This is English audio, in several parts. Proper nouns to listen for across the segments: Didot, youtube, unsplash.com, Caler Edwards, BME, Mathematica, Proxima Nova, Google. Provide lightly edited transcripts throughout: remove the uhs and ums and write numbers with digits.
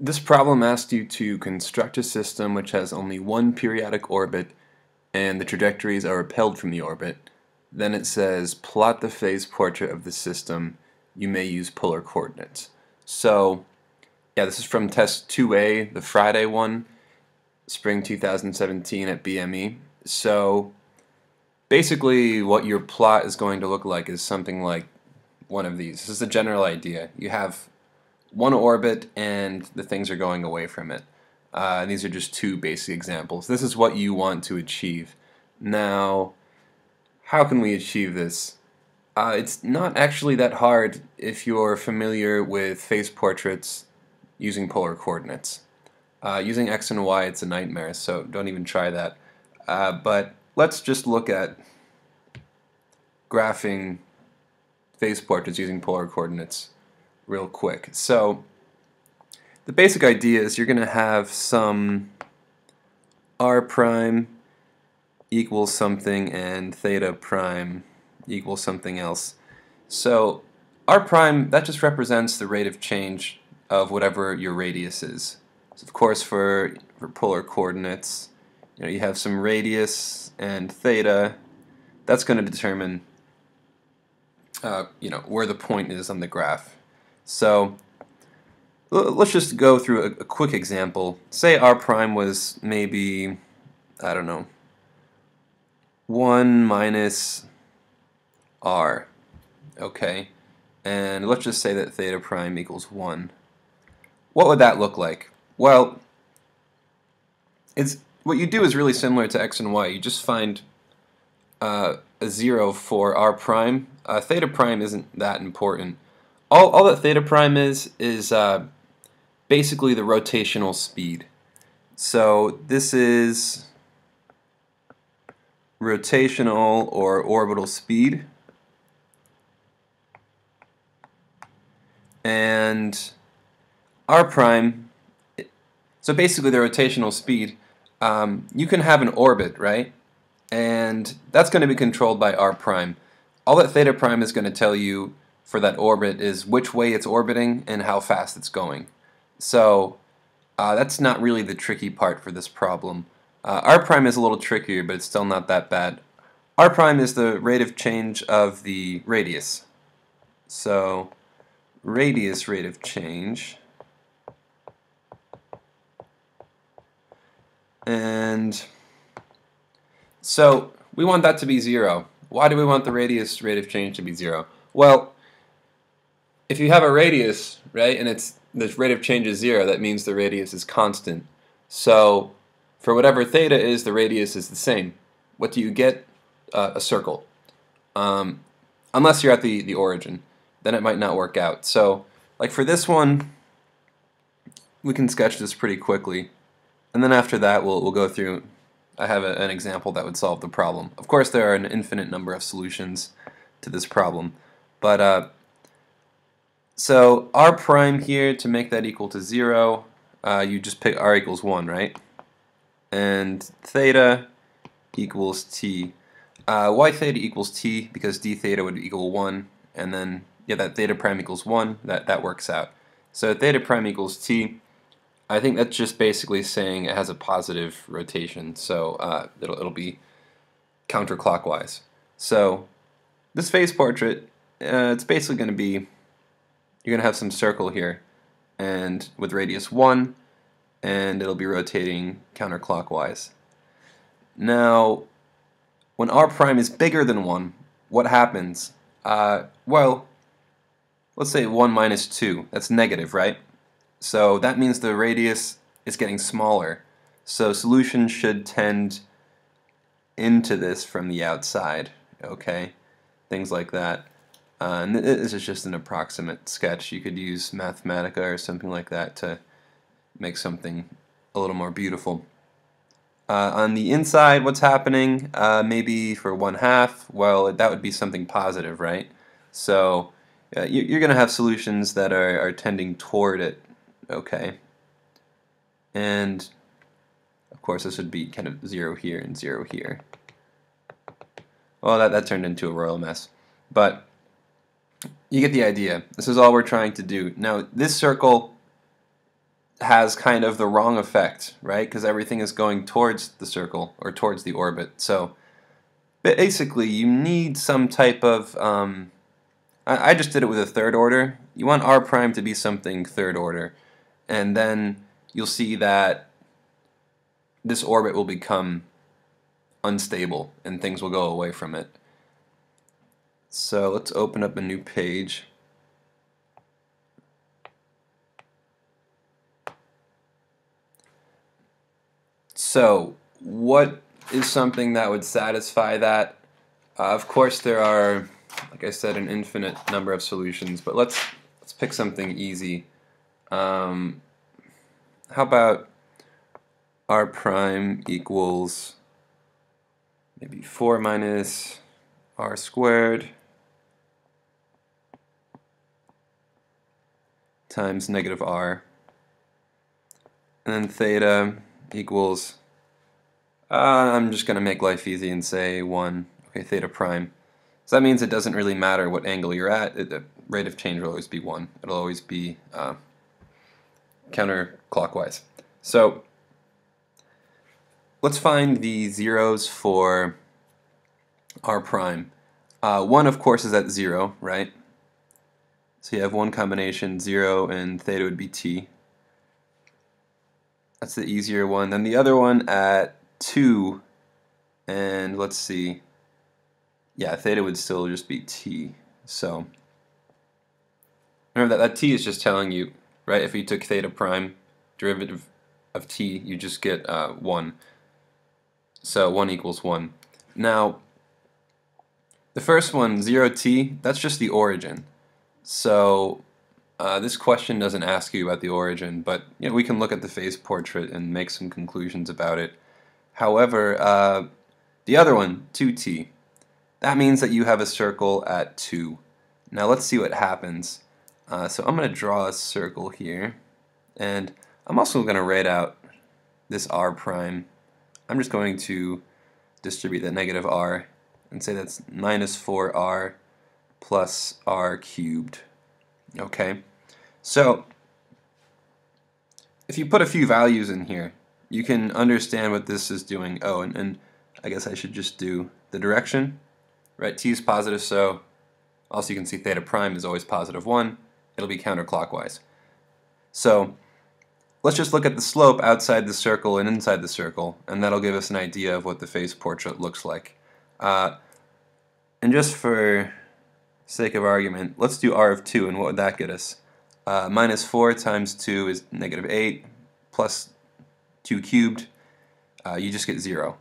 This problem asked you to construct a system which has only one periodic orbit and the trajectories are repelled from the orbit. Then it says plot the phase portrait of the system. You may use polar coordinates. So yeah, this is from test 2A, the Friday one, spring 2017 at BME. So basically what your plot is going to look like is something like one of these. This is the general idea. You have one orbit and the things are going away from it. These are just two basic examples. This is what you want to achieve. Now, how can we achieve this? It's not actually that hard if you're familiar with phase portraits using polar coordinates. Using X and Y, it's a nightmare, so don't even try that. But let's just look at graphing phase portraits using polar coordinates real quick. So the basic idea is you're going to have some r prime equals something and theta prime equals something else. So r prime, that just represents the rate of change of whatever your radius is. So of course for polar coordinates, you know, you have some radius and theta. That's going to determine you know, where the point is on the graph. So let's just go through a quick example. Say r prime was maybe, I don't know, 1 minus r. Okay, and let's just say that theta prime equals 1. What would that look like? Well, it's what you do is really similar to X and Y. You just find a 0 for r prime. Theta prime isn't that important. All that theta prime is basically the rotational speed. So this is rotational or orbital speed. And r prime, so basically the rotational speed, you can have an orbit, right? And that's going to be controlled by r prime. All that theta prime is going to tell you for that orbit is which way it's orbiting and how fast it's going. So that's not really the tricky part for this problem. R prime is a little trickier, but it's still not that bad. R prime is the rate of change of the radius. So radius rate of change. And so we want that to be 0. Why do we want the radius rate of change to be 0? Well, if you have a radius, right, and it's the rate of change is 0, that means the radius is constant. So for whatever theta is, the radius is the same. What do you get? A circle. Unless you're at the origin, then it might not work out. So like for this one, we can sketch this pretty quickly. And then after that, we'll go through. I have an example that would solve the problem. Of course, there are an infinite number of solutions to this problem. But so r prime here, to make that equal to 0, you just pick r equals 1, right? And theta equals t. Why theta equals t? Because d theta would equal 1, and then yeah, that theta prime equals 1, that works out. So theta prime equals t. I think that's just basically saying it has a positive rotation, so it'll be counterclockwise. So this phase portrait, it's basically going to be, you're going to have some circle here and with radius 1, and it'll be rotating counterclockwise. Now, when r prime is bigger than 1, what happens? Well, let's say 1 minus 2, that's negative, right? So that means the radius is getting smaller. So solutions should tend into this from the outside, okay? Things like that. And this is just an approximate sketch. You could use Mathematica or something like that to make something a little more beautiful. On the inside, what's happening? Maybe for 1/2, well, that would be something positive, right? So you're going to have solutions that are tending toward it, okay? And of course, this would be kind of 0 here and 0 here. Well, that turned into a royal mess. But you get the idea. This is all we're trying to do. Now, this circle has kind of the wrong effect, right? Because everything is going towards the circle or towards the orbit. So basically, you need some type of... I just did it with a third order. You want r prime to be something third order, and then you'll see that this orbit will become unstable and things will go away from it. So let's open up a new page. So what is something that would satisfy that? Of course there are, like I said, an infinite number of solutions, but let's pick something easy. How about r prime equals maybe 4 minus r squared times negative r, and then theta equals, I'm just going to make life easy and say 1, okay, theta prime. So that means it doesn't really matter what angle you're at, the rate of change will always be 1. It'll always be counterclockwise. So let's find the zeros for r prime. 1, of course, is at 0, right? So you have one combination, 0 and theta would be t. That's the easier one. Then the other one at 2, and let's see. Yeah, theta would still just be t. So remember that t is just telling you, right? If you took theta prime, derivative of t, you just get 1. So 1 equals 1. Now, the first one, 0t, that's just the origin. So this question doesn't ask you about the origin, but you know, we can look at the face portrait and make some conclusions about it. However, the other one, 2t. That means that you have a circle at 2. Now let's see what happens. So I'm going to draw a circle here, and I'm also going to write out this r prime. I'm just going to distribute that negative r and say that's minus 4r plus r cubed. Okay, so if you put a few values in here, you can understand what this is doing. Oh, and I guess I should just do the direction. Right, t is positive, so also you can see theta prime is always positive 1. It'll be counterclockwise. So let's just look at the slope outside the circle and inside the circle, and that'll give us an idea of what the face portrait looks like. And just for sake of argument, let's do r of 2, and what would that get us? Minus 4 times 2 is negative 8, plus 2 cubed, you just get 0,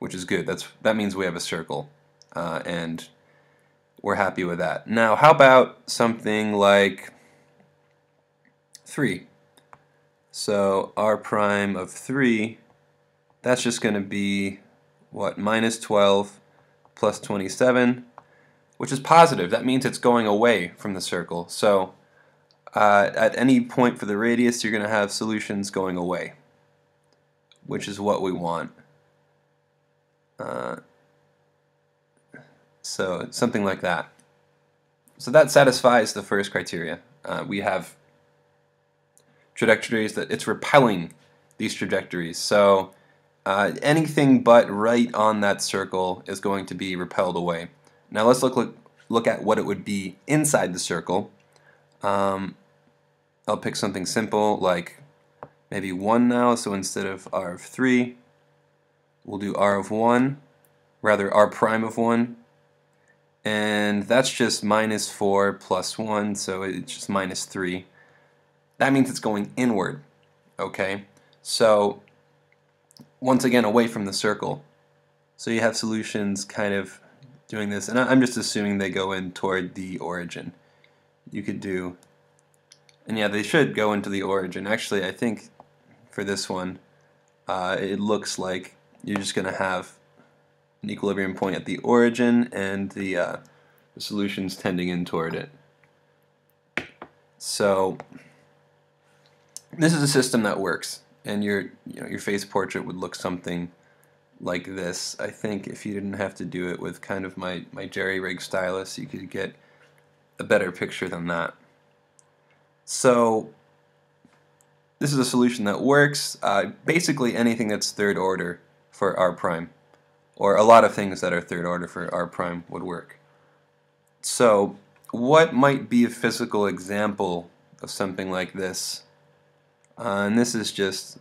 which is good. That means we have a circle. And we're happy with that. Now, how about something like 3? So r prime of 3, that's just going to be, what, minus 12 plus 27, which is positive. That means it's going away from the circle. So at any point for the radius, you're going to have solutions going away, which is what we want. So something like that. So that satisfies the first criteria. We have trajectories that it's repelling these trajectories. So anything but right on that circle is going to be repelled away. Now let's look at what it would be inside the circle. I'll pick something simple like maybe 1 now. So instead of r of 3, we'll do r of 1, rather r prime of 1. And that's just minus 4 plus 1, so it's just minus 3. That means it's going inward, okay? So, once again, away from the circle. So you have solutions kind of doing this, and I'm just assuming they go in toward the origin. You could do, and yeah, they should go into the origin. Actually, I think for this one, it looks like you're just going to have an equilibrium point at the origin and the solutions tending in toward it. So this is a system that works, and your face portrait would look something like this. I think if you didn't have to do it with kind of my jerry-rigged stylus, you could get a better picture than that. So This is a solution that works basically anything that's third order for R prime, or a lot of things that are third order for R prime would work. So what might be a physical example of something like this? And this is just,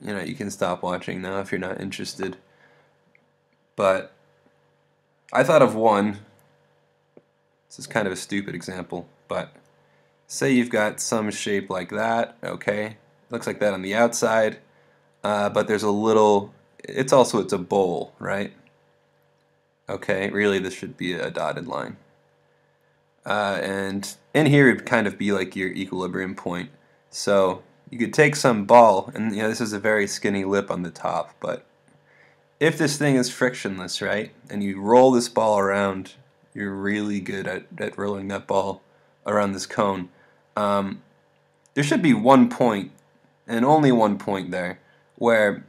you know, you can stop watching now if you're not interested. But I thought of one. This is kind of a stupid example, but say you've got some shape like that, okay? Looks like that on the outside, but there's a little, it's a bowl, right? Okay, really this should be a dotted line. And in here it'd kind of be like your equilibrium point. So you could take some ball, and you know, this is a very skinny lip on the top, but if this thing is frictionless, right, and you roll this ball around, you're really good at rolling that ball around this cone. There should be one point, and only one point there, where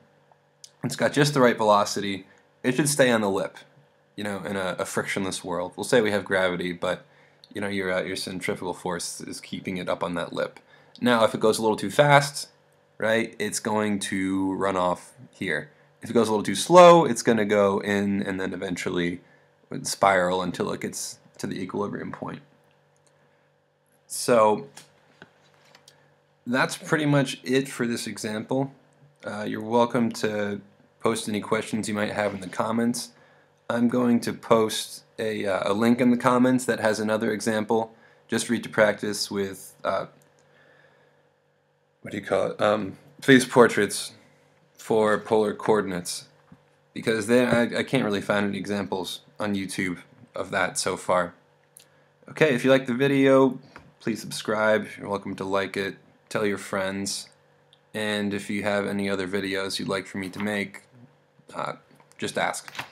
it's got just the right velocity. It should stay on the lip, you know, in a frictionless world. We'll say we have gravity, but you know, your centrifugal force is keeping it up on that lip. Now, if it goes a little too fast, right, it's going to run off here. If it goes a little too slow, it's going to go in and then eventually spiral until it gets to the equilibrium point. So that's pretty much it for this example. You're welcome to post any questions you might have in the comments. I'm going to post a link in the comments that has another example just for you to practice with face portraits for polar coordinates, because I can't really find any examples on YouTube of that so far. Okay, if you like the video, please subscribe. You're welcome to like it, tell your friends, and if you have any other videos you'd like for me to make, just ask.